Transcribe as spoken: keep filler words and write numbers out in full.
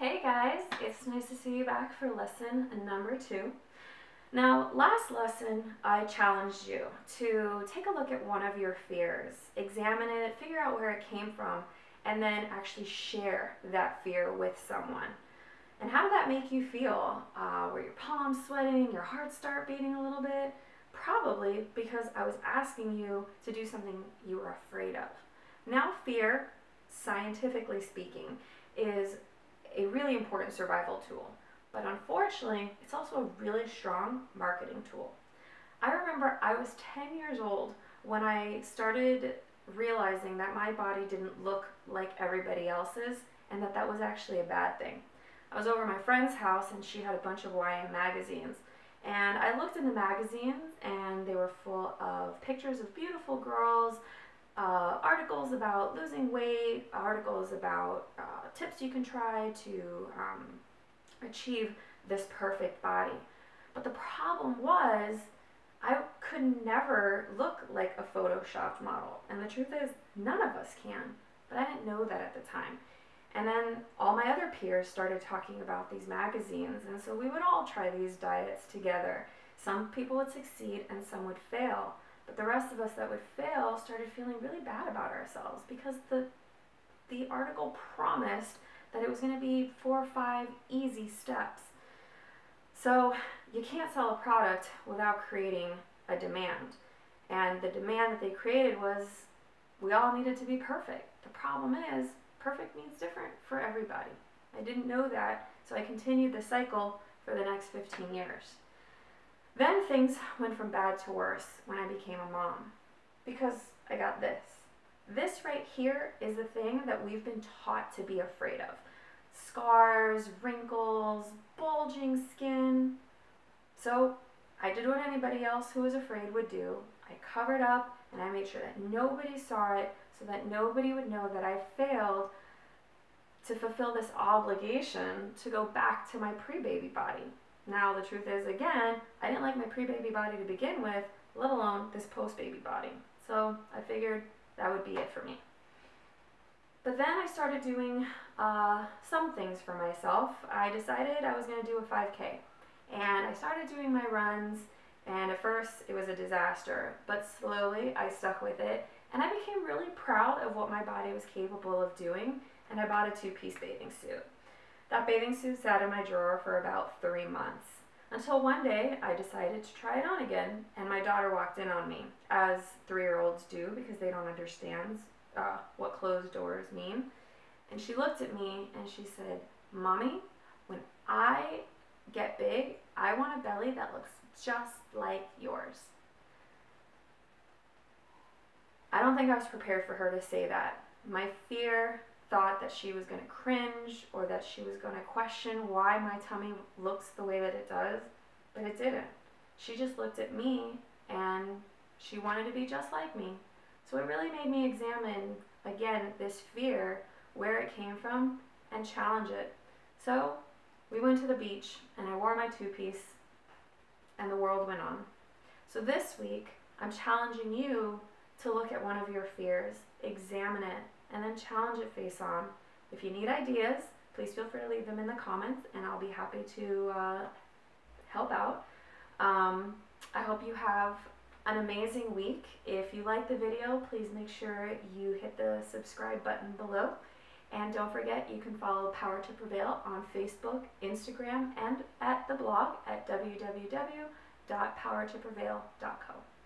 Hey guys, it's nice to see you back for lesson number two. Now, last lesson, I challenged you to take a look at one of your fears, examine it, figure out where it came from, and then actually share that fear with someone. And how did that make you feel? Uh, were your palms sweating, your heart start beating a little bit? Probably because I was asking you to do something you were afraid of. Now, fear, scientifically speaking, is a really important survival tool, but unfortunately, it's also a really strong marketing tool. I remember I was ten years old when I started realizing that my body didn't look like everybody else's and that that was actually a bad thing. I was over at my friend's house and she had a bunch of Y M magazines, and I looked in the magazines and they were full of pictures of beautiful girls, Uh, articles about losing weight, articles about uh, tips you can try to um, achieve this perfect body. But the problem was I could never look like a Photoshopped model. And the truth is, none of us can. But I didn't know that at the time. And then all my other peers started talking about these magazines. And so we would all try these diets together. Some people would succeed and some would fail. But the rest of us that would fail started feeling really bad about ourselves because the the article promised that it was going to be four or five easy steps. So you can't sell a product without creating a demand. And the demand that they created was we all needed to be perfect. The problem is perfect means different for everybody. I didn't know that, so I continued the cycle for the next fifteen years. Then things went from bad to worse when I became a mom, because I got this. This right here is the thing that we've been taught to be afraid of. Scars, wrinkles, bulging skin. So I did what anybody else who was afraid would do. I covered up and I made sure that nobody saw it so that nobody would know that I failed to fulfill this obligation to go back to my pre-baby body. Now, the truth is, again, I didn't like my pre-baby body to begin with, let alone this post-baby body. So I figured that would be it for me. But then I started doing uh, some things for myself. I decided I was going to do a five K. And I started doing my runs, and at first it was a disaster. But slowly I stuck with it, and I became really proud of what my body was capable of doing, and I bought a two-piece bathing suit. That bathing suit sat in my drawer for about three months, until one day I decided to try it on again, and my daughter walked in on me, as three-year-olds do, because they don't understand uh, what closed doors mean. And she looked at me and she said, "Mommy, when I get big, I want a belly that looks just like yours." I don't think I was prepared for her to say that. My fear thought that she was going to cringe or that she was going to question why my tummy looks the way that it does, but it didn't. She just looked at me and she wanted to be just like me. So it really made me examine, again, this fear, where it came from, and challenge it. So we went to the beach and I wore my two-piece and the world went on. So this week, I'm challenging you to look at one of your fears, examine it, and then challenge it face on. If you need ideas, please feel free to leave them in the comments and I'll be happy to uh, help out. Um, I hope you have an amazing week. If you like the video, please make sure you hit the subscribe button below. And don't forget, you can follow Power to Prevail on Facebook, Instagram, and at the blog at w w w dot power to prevail dot co.